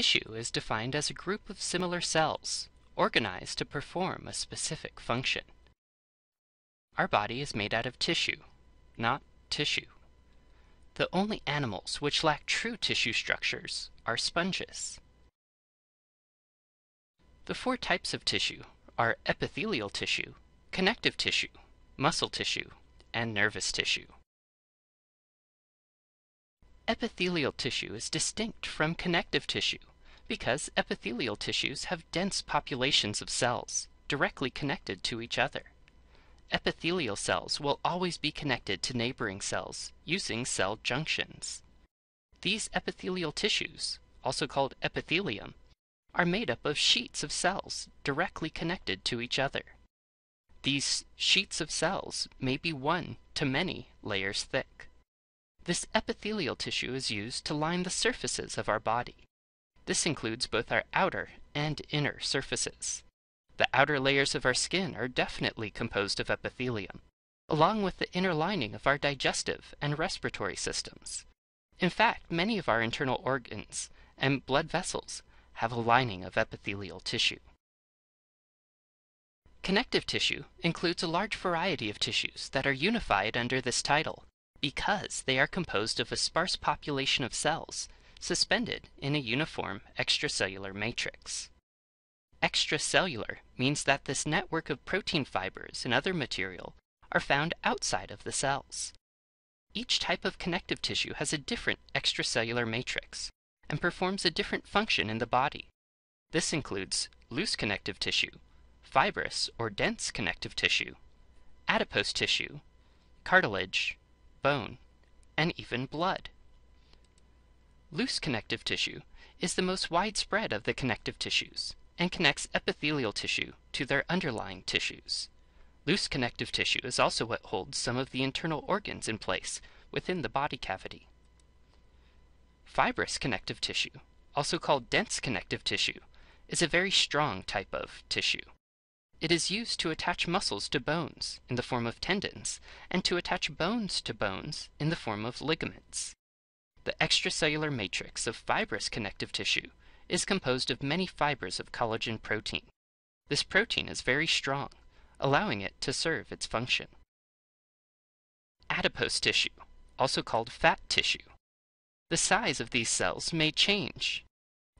Tissue is defined as a group of similar cells, organized to perform a specific function. Our body is made out of tissue, not tissue. The only animals which lack true tissue structures are sponges. The four types of tissue are epithelial tissue, connective tissue, muscle tissue, and nervous tissue. Epithelial tissue is distinct from connective tissue because epithelial tissues have dense populations of cells directly connected to each other. Epithelial cells will always be connected to neighboring cells using cell junctions. These epithelial tissues, also called epithelium, are made up of sheets of cells directly connected to each other. These sheets of cells may be one to many layers thick. This epithelial tissue is used to line the surfaces of our body. This includes both our outer and inner surfaces. The outer layers of our skin are definitely composed of epithelium, along with the inner lining of our digestive and respiratory systems. In fact, many of our internal organs and blood vessels have a lining of epithelial tissue. Connective tissue includes a large variety of tissues that are unified under this title because they are composed of a sparse population of cells suspended in a uniform extracellular matrix. Extracellular means that this network of protein fibers and other material are found outside of the cells. Each type of connective tissue has a different extracellular matrix and performs a different function in the body. This includes loose connective tissue, fibrous or dense connective tissue, adipose tissue, cartilage, bone, and even blood. Loose connective tissue is the most widespread of the connective tissues and connects epithelial tissue to their underlying tissues. Loose connective tissue is also what holds some of the internal organs in place within the body cavity. Fibrous connective tissue, also called dense connective tissue, is a very strong type of tissue. It is used to attach muscles to bones in the form of tendons and to attach bones to bones in the form of ligaments. The extracellular matrix of fibrous connective tissue is composed of many fibers of collagen protein. This protein is very strong, allowing it to serve its function. Adipose tissue, also called fat tissue. The size of these cells may change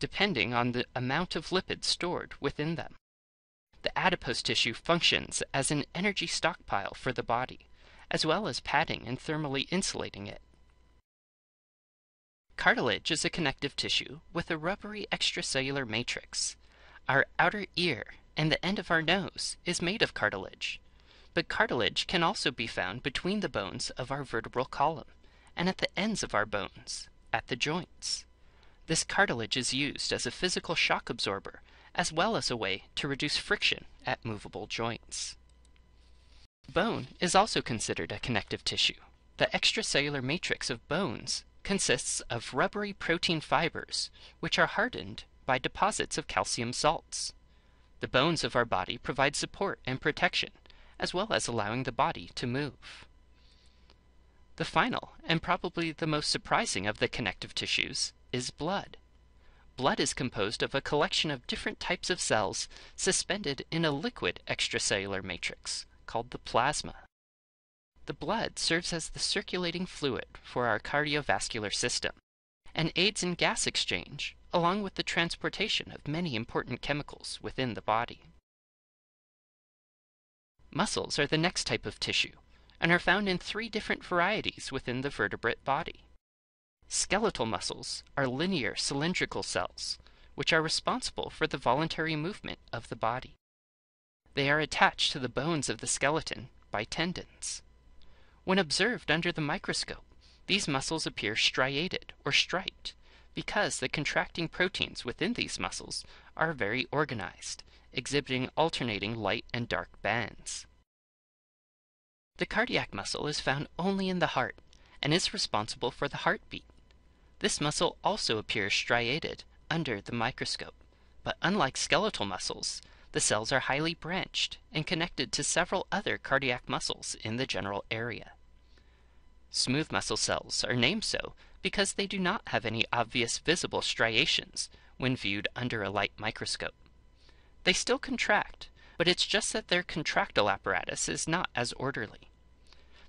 depending on the amount of lipids stored within them. The adipose tissue functions as an energy stockpile for the body, as well as padding and thermally insulating it. Cartilage is a connective tissue with a rubbery extracellular matrix. Our outer ear and the end of our nose is made of cartilage, but cartilage can also be found between the bones of our vertebral column and at the ends of our bones, at the joints. This cartilage is used as a physical shock absorber as well as a way to reduce friction at movable joints. Bone is also considered a connective tissue. The extracellular matrix of bones consists of rubbery protein fibers, which are hardened by deposits of calcium salts. The bones of our body provide support and protection, as well as allowing the body to move. The final, and probably the most surprising of the connective tissues, is blood. Blood is composed of a collection of different types of cells suspended in a liquid extracellular matrix called the plasma. The blood serves as the circulating fluid for our cardiovascular system and aids in gas exchange along with the transportation of many important chemicals within the body. Muscles are the next type of tissue and are found in three different varieties within the vertebrate body. Skeletal muscles are linear cylindrical cells which are responsible for the voluntary movement of the body. They are attached to the bones of the skeleton by tendons. When observed under the microscope, these muscles appear striated or striped because the contracting proteins within these muscles are very organized, exhibiting alternating light and dark bands. The cardiac muscle is found only in the heart and is responsible for the heartbeat. This muscle also appears striated under the microscope, but unlike skeletal muscles, the cells are highly branched and connected to several other cardiac muscles in the general area. Smooth muscle cells are named so because they do not have any obvious visible striations when viewed under a light microscope. They still contract, but it's just that their contractile apparatus is not as orderly.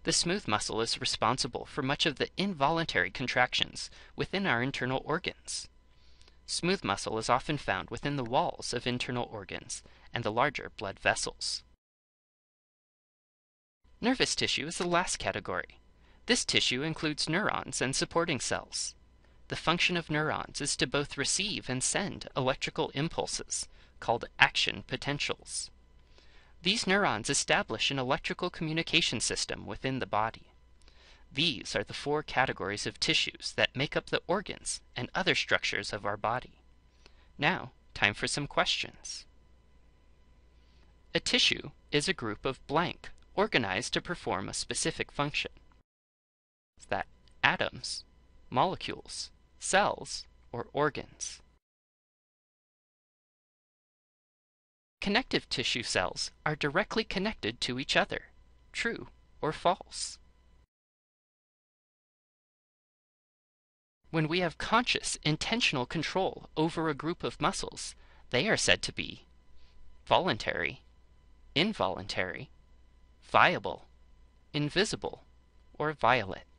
The smooth muscle is responsible for much of the involuntary contractions within our internal organs. Smooth muscle is often found within the walls of internal organs and the larger blood vessels. Nervous tissue is the last category. This tissue includes neurons and supporting cells. The function of neurons is to both receive and send electrical impulses, called action potentials. These neurons establish an electrical communication system within the body. These are the four categories of tissues that make up the organs and other structures of our body. Now, time for some questions. A tissue is a group of blank organized to perform a specific function. That atoms, molecules, cells, or organs. Connective tissue cells are directly connected to each other, true or false. When we have conscious, intentional control over a group of muscles, they are said to be voluntary, involuntary, viable, invisible, or violet.